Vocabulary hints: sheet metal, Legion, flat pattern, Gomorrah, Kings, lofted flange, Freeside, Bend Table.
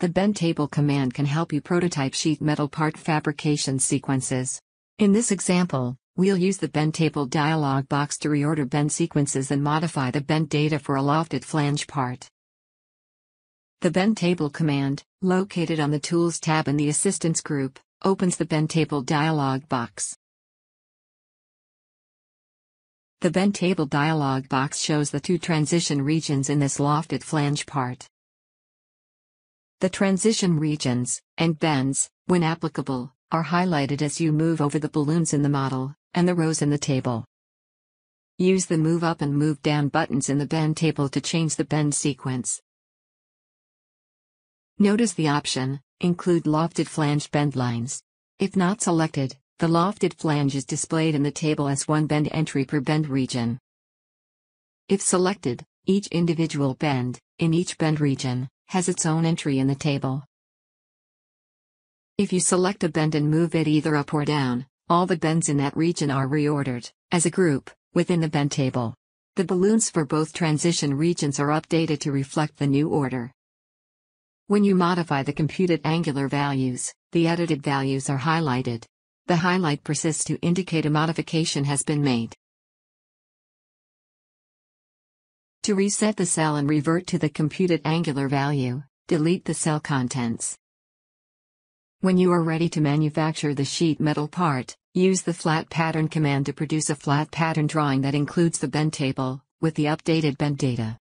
The Bend Table command can help you prototype sheet metal part fabrication sequences. In this example, we'll use the Bend Table dialog box to reorder bend sequences and modify the bend data for a lofted flange part. The Bend Table command, located on the Tools tab in the Assistance group, opens the Bend Table dialog box. The Bend Table dialog box shows the two transition regions in this lofted flange part. The transition regions, and bends, when applicable, are highlighted as you move over the balloons in the model, and the rows in the table. Use the Move Up and Move Down buttons in the Bend Table to change the bend sequence. Notice the option, Include Lofted Flange Bend Lines. If not selected, the lofted flange is displayed in the table as one bend entry per bend region. If selected, each individual bend, in each bend region, has its own entry in the table. If you select a bend and move it either up or down, all the bends in that region are reordered, as a group, within the Bend Table. The balloons for both transition regions are updated to reflect the new order. When you modify the computed angular values, the edited values are highlighted. The highlight persists to indicate a modification has been made. To reset the cell and revert to the computed angular value, delete the cell contents. When you are ready to manufacture the sheet metal part, use the flat pattern command to produce a flat pattern drawing that includes the bend table, with the updated bend data.